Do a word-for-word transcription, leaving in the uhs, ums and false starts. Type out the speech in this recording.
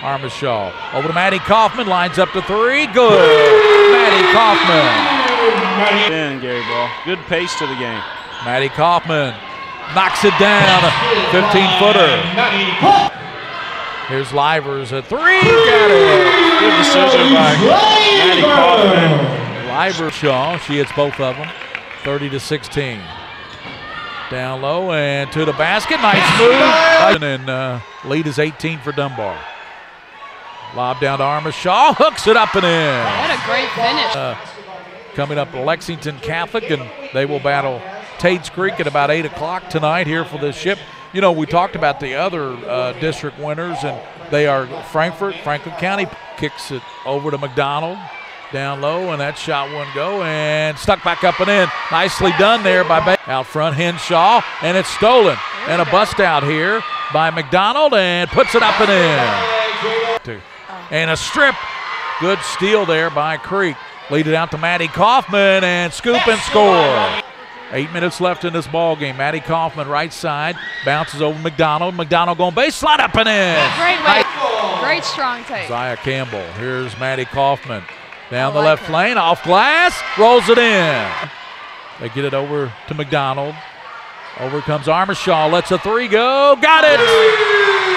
Armishaw over to Maddie Kaufman, lines up to three, good. Maddie Kaufman. In, Gary Ball. Good pace to the game. Maddie Kaufman knocks it down, fifteen footer. Here's Livers, a three, got it. Good decision by Maddie Kaufman. Livers, Shaw, she hits both of them, thirty to sixteen. Down low and to the basket, nice move. And uh, lead is eighteen for Dunbar. Lob down to Armishaw, hooks it up and in. What a great finish. Uh, coming up to Lexington Catholic, and they will battle Tate's Creek at about eight o'clock tonight here for this ship. You know, we talked about the other uh, district winners, and they are Frankfort, Franklin County. Kicks it over to McDonald. Down low, and that shot wouldn't go, and stuck back up and in. Nicely done there by Bay. Out front, Henshaw, and it's stolen. And a bust out here by McDonald, and puts it up and in. And a strip. Good steal there by Creek. Lead it out to Maddie Kaufman, and scoop and score. Eight minutes left in this ball game. Maddie Kaufman, right side, bounces over McDonald. McDonald going base, slide up and in. Great way. Great strong take. Ziah Campbell. Here's Maddie Kaufman. Down the left lane, off glass, rolls it in. They get it over to McDonald. Over comes Armishaw, lets a three go, got it!